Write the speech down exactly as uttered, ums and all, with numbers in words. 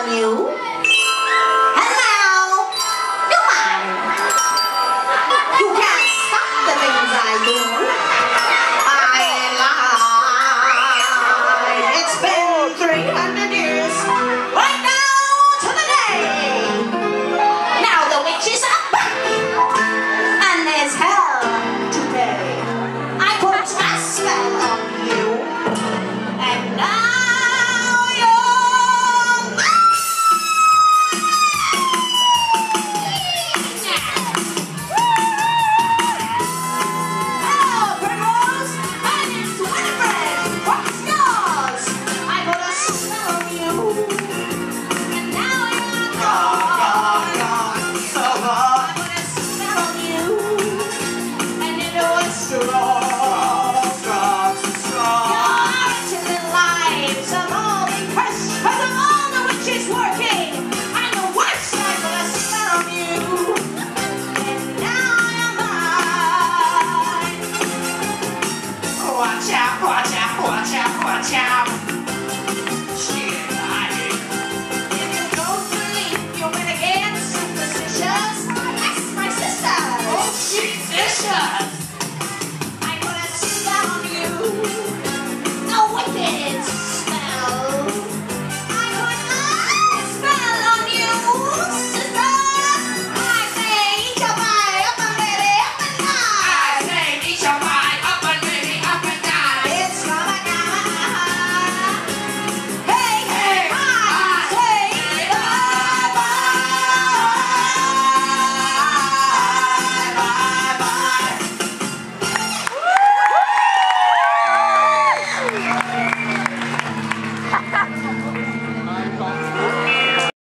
value